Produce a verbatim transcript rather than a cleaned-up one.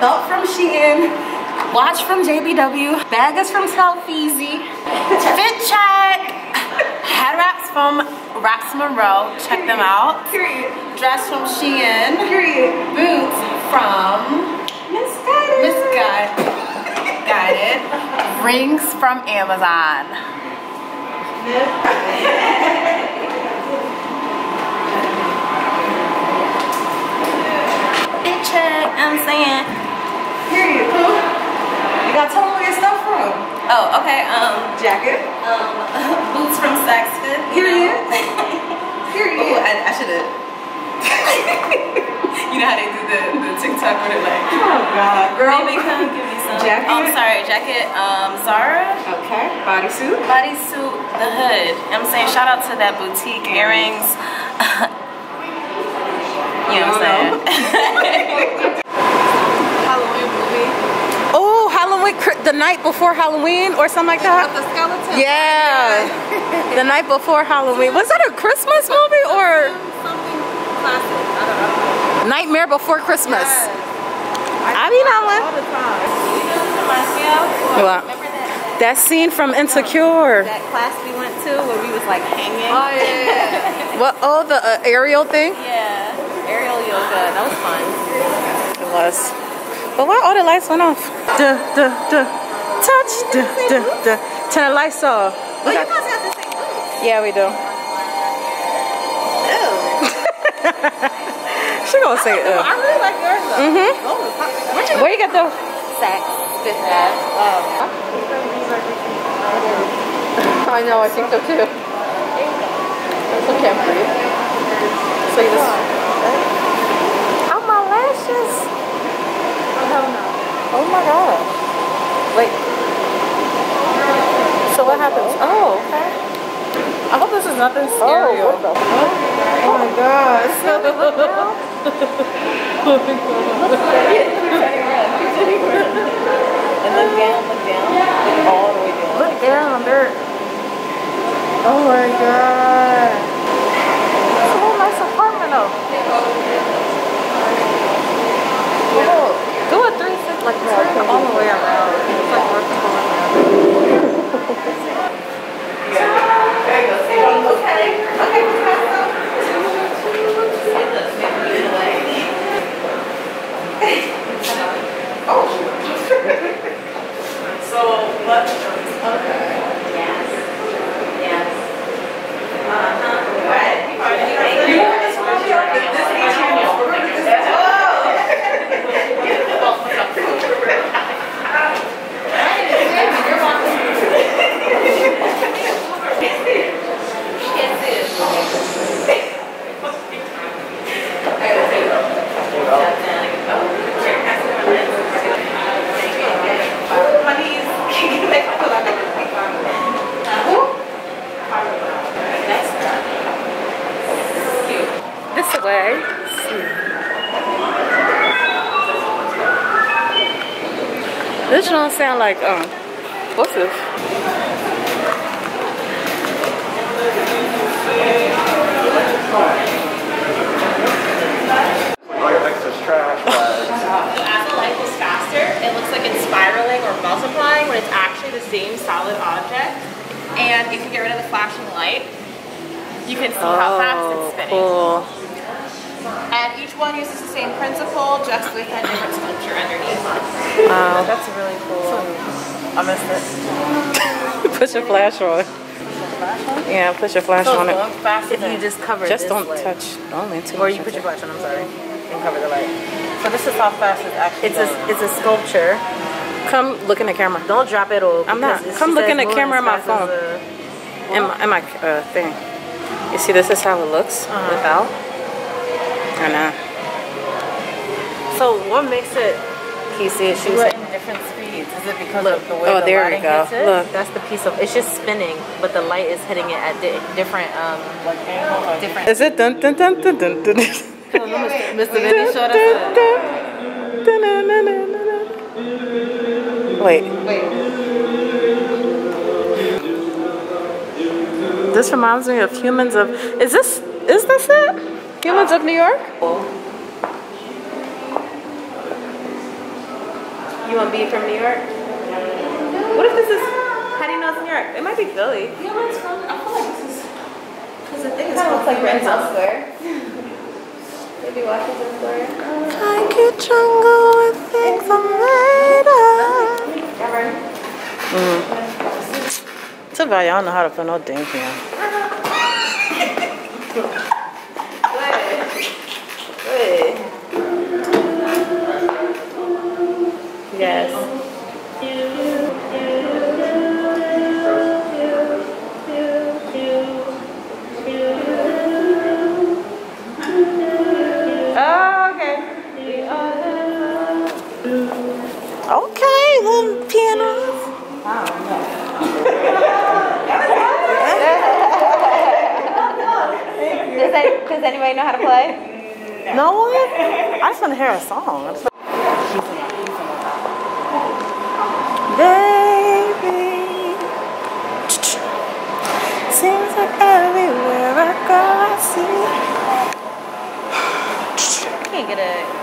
Belt from Shein, watch from J B W, bag is from Selfiezy, fit check, head wraps from Raps Monroe, check them out, period. Dress from Shein, period. Boots from Miss Guided, Miss Guided, rings from Amazon. Fit check, I'm saying. Period. You gotta tell them where your stuff from. Oh, okay. Um, jacket. Um, boots from Saks Fifth. Period. Period. Ooh, I, I should've. You know how they do the, the TikTok with it, like. Oh God, girl. Baby, come give me some. Jacket. Oh, I'm sorry. Jacket. Um, Zara. Okay. Bodysuit. Bodysuit. The hood. I'm saying, shout out to that boutique. Mm. Earrings. You know what I'm saying. The night before Halloween or something like that? With the skeleton. Yeah. The night before Halloween. Was that a Christmas movie or? Something classic. I don't know. Nightmare Before Christmas. Yes. I, I mean that one. All the time. You know, myself, well, remember that, that, that scene from Insecure. That class we went to where we was like hanging. Oh yeah. What? Oh, the uh, aerial thing? Yeah. Aerial yoga. That was fun. It was. But why all the lights went off? Duh, duh, duh. Touch, duh, duh, duh. Turn the lights off. Well, you guys have the same boots. Yeah, we do. She gonna say it. I, I really like yours though. Mm-hmm. Where, Where you get those? Saks Fifth Ave. Oh. I know, I think so too. I can't breathe. So you just... Oh, my lashes. Oh my God. Wait. So what happens? Oh, okay. I hope this is nothing scary. Oh, what the fuck? Oh my God. It's so good. And look down, look down. Look all the way down. Look down, dirt. Oh my God. It's a whole nice apartment though. Look. Do a three sixty, like turn all the way around. It's like working all around. Okay, okay, oh. So what? Okay. Yes. Yes. Uh huh. What? You heard this one? This don't sound like, um, what's this? Like Texas trash bags. As the light goes faster, it looks like it's spiraling or multiplying when it's actually the same solid object. And if you get rid of the flashing light, you can see oh, how fast it's spinning. Cool. And each one uses the same principle, just with a different sculpture underneath. Wow, that's really cool. I missed it. Put your flash on. Flash on? Yeah, put your flash so on it. If you just cover just this don't way. touch. Don't lean too much. Or you put your flash on. I'm sorry, and cover the light. So this is how fast it's actually. It's going. a it's a sculpture. Come look in the camera. Don't drop it all. I'm not. Come look in the camera in my phone. In my, in my uh, thing. You see, this is how it looks uh-huh. without. I know. So what makes it? He said she was in different speeds. Is it because look, of the way oh, the there lighting we go. Hits it? Look. That's the piece of it's just spinning, but the light is hitting it at di different um like angle. Different. Is it dun dun dun dun dun dun? Mister Vinny showed us. Wait. Wait. This reminds me of Humans of. Is this? Is this it? Humans uh, of New York. Cool. You want to be from New York? What if this is, how do you know it's New York? It might be Philly. You know it's from, I feel like this is, because the thing is called like Renhouse Square. Maybe Washington Square. I get drunk with things I'm made of. Ever. Mm. It's a value, I don't know how to put no dang here. Good. Good. Yes. Oh, okay. Okay, little piano. Wow. Does, that, does anybody know how to play? No one? I just want to hear a song. Baby, seems like everywhere I go I see. Can't get it.